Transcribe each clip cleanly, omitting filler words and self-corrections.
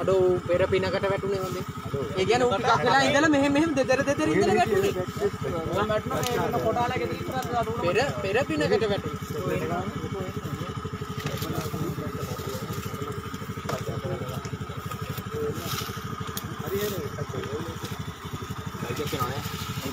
अडो पेर पिनකට වැටුනේ හොඳේ. ඒ කියන්නේ උන් ටිකක් වෙලා ඉඳලා මෙහෙම දෙතර ඉඳලා වැටුනේ. මම වැටුනේ මේ කොටාලා ගෙදර ඉස්සරහට අඩු වුණා. පෙර පිනකට වැටුනේ. හරි එනේ කච්චේ. ඒක කියනවානේ. මොකෝ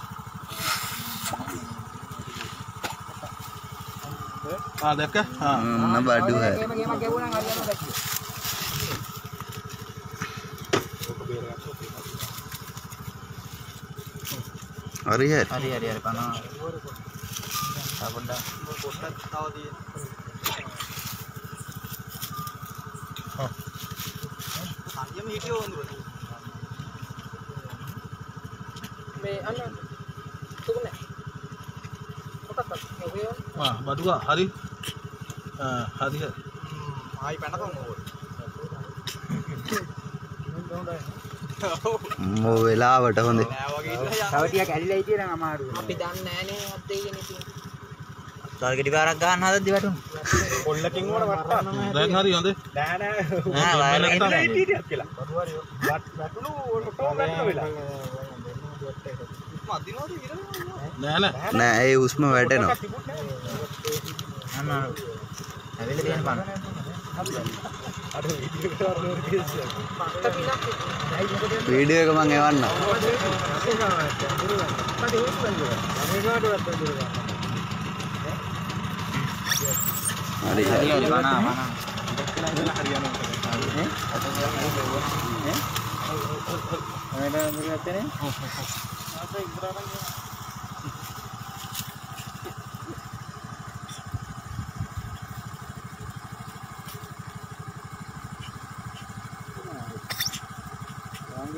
हां देख के हां ना बाडू है गेम गेम के बोला ना देख अरे यार पाना बंदा पोस्टर दिखाओ दिए वीडियो बन रही है मैं अन्ना तुमने छोटा सा वीडियो हां बदुआ हरी हरी है आई पेंडा को मोवेला वट होंदे सावटिया कल्लाई थी रंग मारू අපි දන්නේ නැනේ අද ඉන්නේ තියෙන ටාගට් එකක් ගන්න හදද්දි වටුනේ කොල්ලකින් වල වට්ටා දැන් හරි හොඳේ නෑ නෑ වලකින් හිටියක් කියලා බරුවරි වට්ටුණු ඔටෝ වැටලා වෙලා මදිනවද ඉරනවා නෑ නෑ ඒ උස්ම වැටෙනවා අනා ඇවිල්ලා තියෙන බං අර වීඩියෝ එකට ආවෝ කියන්නේ පත්ත පිනක් වීඩියෝ එක මං එවන්න මට ඒක බංගුවා මේකට වත්තුනවා अरे यार गाना गाना हरियाणा है मेरा मेरे आते हैं ऐसा एक बुरा रंग रंग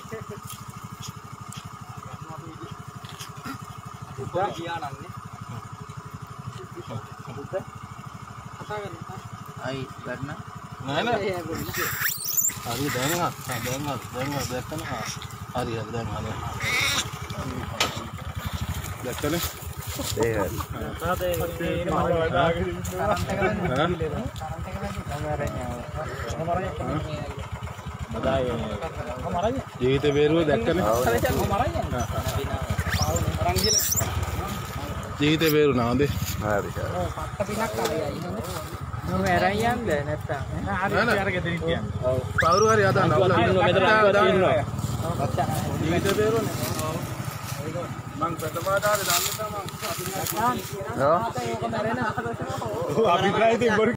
ऊपर किया अन्ना ऊपर पता करना आई करना नहीं ना अरे देंगा देंगा देंगा देखते ना अरे यार देंगा देखते ना देंगा ना देंगा हमारा ये तो बेरुए देखते ना ये तो बेरु ना दे मेरा ही आम है नेता ना ना यार के दिन क्या पावर हर याद आना वाला अच्छा ये तो बेरो ना मांग पटवादार दाम में तो मांग हां तो ये मेरे ना आप इतना ही बड़ी